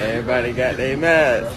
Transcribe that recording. Everybody got their mask.